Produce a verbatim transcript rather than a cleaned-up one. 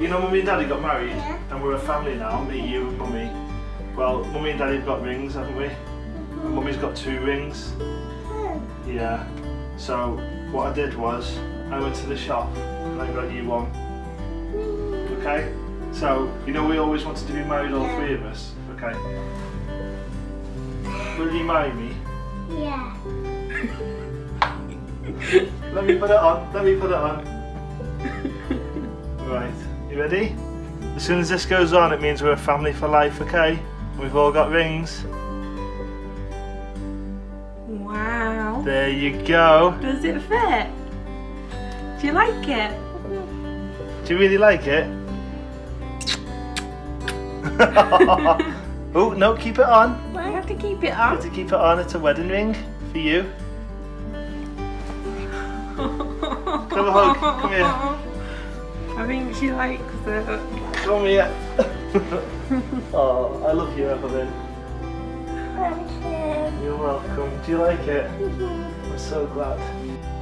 You know, Mummy and Daddy got married, yeah. And we're a family now, me, you and Mummy. Well, Mummy and Daddy have got rings, haven't we? And Mummy's got two rings. Yeah. So, what I did was, I went to the shop and I got you one. Okay? So, you know we always wanted to be married, all yeah. three of us. Okay. Will you marry me? Yeah. Let me put it on, let me put it on. Right. You ready? As soon as this goes on, it means we're a family for life, okay? We've all got rings. Wow. There you go. Does it fit? Do you like it? Do you really like it? Oh, no, keep it on. Why do you have to keep it on? You have to keep it on. It's a wedding ring for you. Come on, come here. I think she likes it. Come here. Oh, I love you, Evelyn. Thank you. You're welcome. Do you like it? Mm-hmm. I'm so glad.